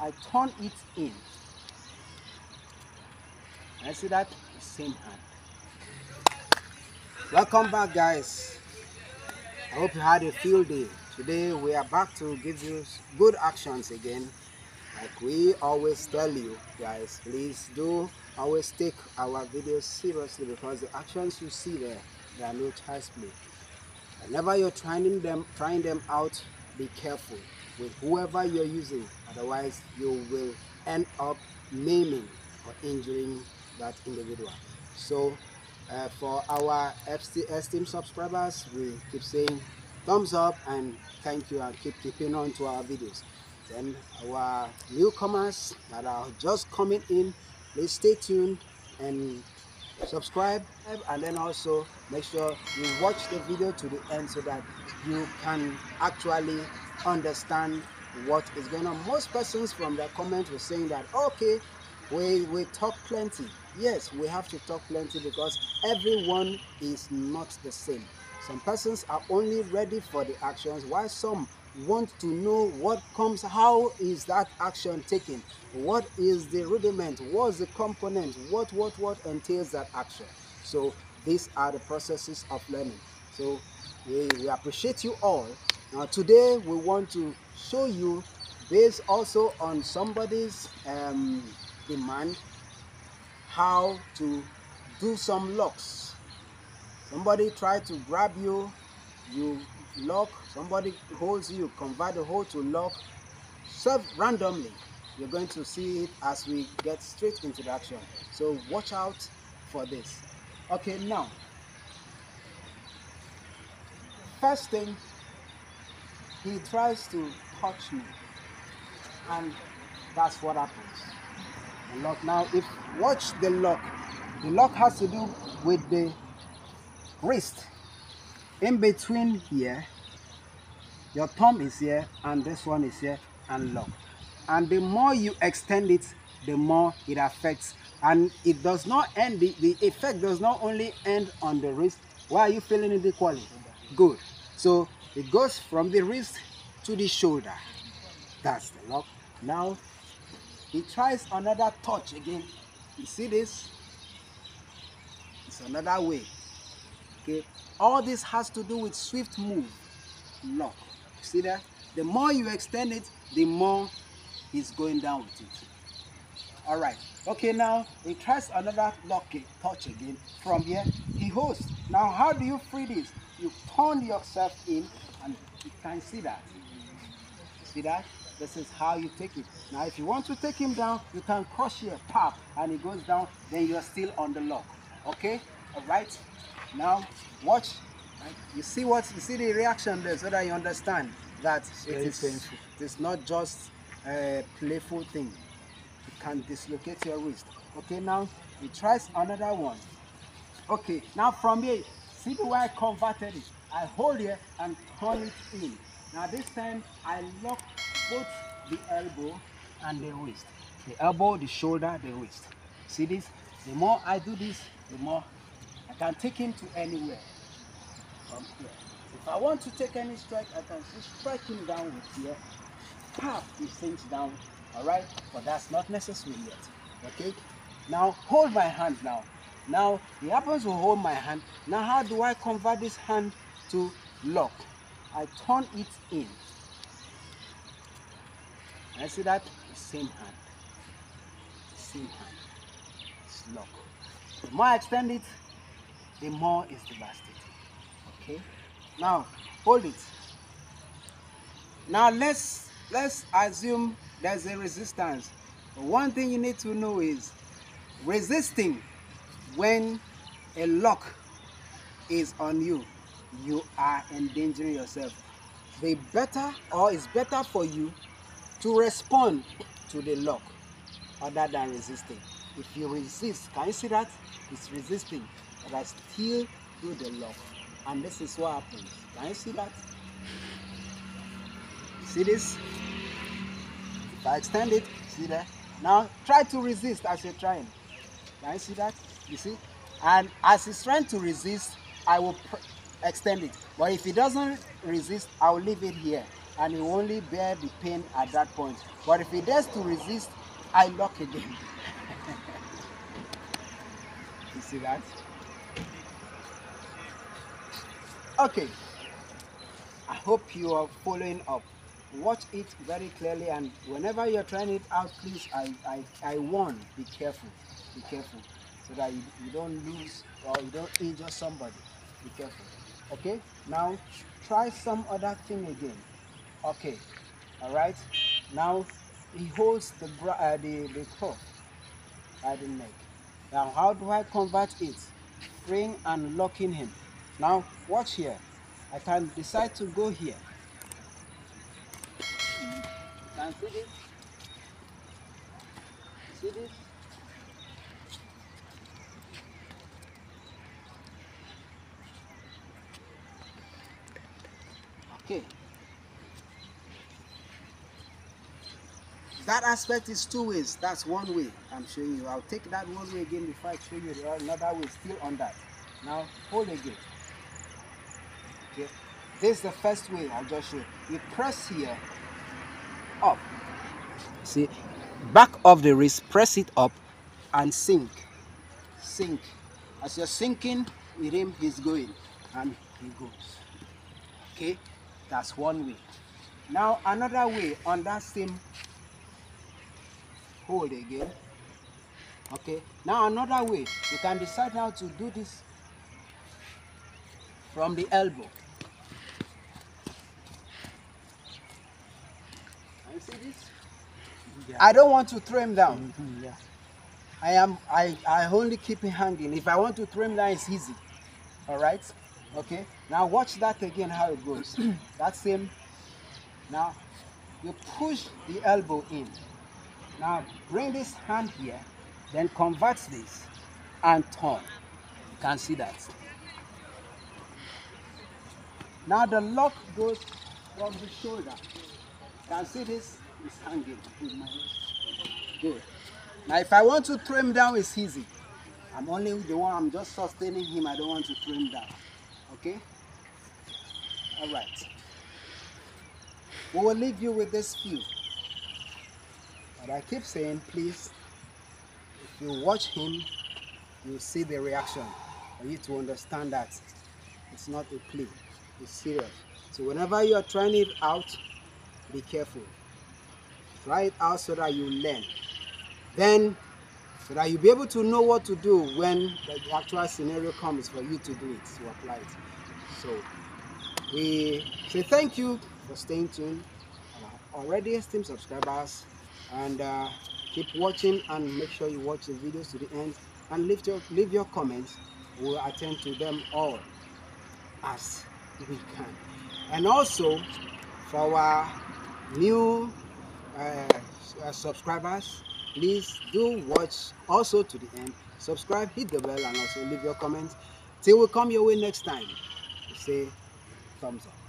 I turn it in. I see that same hand. Welcome back, guys. I hope you had a field day. Today we are back to give you good actions again. Like we always tell you guys, please do always take our videos seriously, because the actions you see there, they are no child's play. Whenever you're trying them out, be careful with whoever you're using, otherwise you will end up maiming or injuring that individual. So for our esteemed subscribers, we keep saying thumbs up and thank you, and keep keeping on to our videos. Then our newcomers that are just coming in, please stay tuned and subscribe, and then also make sure you watch the video to the end so that you can actually understand what is going on. Most persons from their comments were saying that, okay, we talk plenty. Yes, we have to talk plenty because everyone is not the same. Some persons are only ready for the actions, while some want to know what comes, how is that action taken, what is the rudiment, what's the component, what entails that action. So these are the processes of learning. So we appreciate you all. Now today we want to show you, based also on somebody's demand, how to do some locks. Somebody tried to grab you, you lock, somebody holds you, convert the hole to lock. Serve randomly. You're going to see it as we get straight into the action. So watch out for this. Okay, now, first thing, he tries to touch me, and that's what happens. The lock now, if watch the lock. The lock has to do with the wrist. In between here, your thumb is here and this one is here, and lock. And the more you extend it, the more it affects. And it does not end, the effect does not only end on the wrist. Why are you feeling it equally? Good. So it goes from the wrist to the shoulder. That's the lock. Now he tries another touch again. You see this? It's another way. Okay. All this has to do with swift move, lock. You see that? The more you extend it, the more he's going down with it. All right. Okay, now he tries another lock, touch again. From here, he holds. Now, how do you free this? You turn yourself in, and you can see that. See that? This is how you take it. Now, if you want to take him down, you can crush your pop, and he goes down. Then you are still on the lock. Okay? All right. Now watch, you see the reaction there, so that you understand that it is not just a playful thing. You can dislocate your wrist. Okay, now he tries another one. Okay, now from here, see the way I converted it. I hold here and turn it in. Now this time I lock both the elbow and the wrist. The elbow, the shoulder, the wrist. See this? The more I do this, the more I can take him to anywhere from here. If I want to take any strike, I can just strike him down with here. Pop, he sinks down. All right, but that's not necessary yet. Okay. Now hold my hand now. Now he happens to hold my hand. Now how do I convert this hand to lock? I turn it in. I see that same hand. Same hand. It's lock. The more I extend it, the more is devastating. Okay, now hold it. Now let's assume there's a resistance. But one thing you need to know is, resisting when a lock is on you, you are endangering yourself. It's better for you to respond to the lock other than resisting. If you resist, can you see that? It's resisting. But I still do the lock, and this is what happens. Can you see that? See this? If I extend it, see that? Now try to resist as you're trying. Can you see that? You see? And as he's trying to resist, I will extend it. But if he doesn't resist, I will leave it here. and he only bear the pain at that point. But if he dares to resist, I lock again. You see that? Okay. I hope you are following up. Watch it very clearly, and whenever you're trying it out, please, I warn, be careful, so that you don't lose or you don't injure somebody. Be careful. Okay, now try some other thing again. Okay, all right. Now he holds the cuff by the neck. Now how do I convert it? Freeing and locking him. Now watch here. I can decide to go here. Can see this? See this? Okay. That aspect is two ways. That's one way I'm showing you. I'll take that one way again before I show you another way still on that. Now hold again. Okay. This is the first way I'll just show you. You press here. Up, see, back of the wrist, press it up and sink, sink. As you're sinking with him, he's going, and he goes. Okay, that's one way. Now another way on that same hold again. Okay, now another way, you can decide how to do this from the elbow. See this? Yeah. I don't want to throw him down. Mm-hmm, yeah. I only keep him hanging. If I want to throw him down, it's easy. All right? Okay. Now watch that again, how it goes. That same. Now, you push the elbow in. Now, bring this hand here, then convert this and turn. You can see that. Now, the lock goes from the shoulder. Can see this? It's hanging in my hand. Good. Now, if I want to throw him down, it's easy. I'm only the one, I'm just sustaining him. I don't want to throw him down. Okay? All right. We will leave you with this few. But I keep saying, please, if you watch him, you'll see the reaction. I need to understand that it's not a play, it's serious. So, whenever you are trying it out, be careful. Try it out so that you learn. Then, so that you'll be able to know what to do when the actual scenario comes for you to do it, to apply it. So, we say thank you for staying tuned. Already esteemed subscribers, and keep watching, and make sure you watch the videos to the end, and leave your comments. We'll attend to them all as we can. And also, for our new subscribers, please do watch also to the end. Subscribe, hit the bell, and also leave your comments. Till we come your way next time, say thumbs up.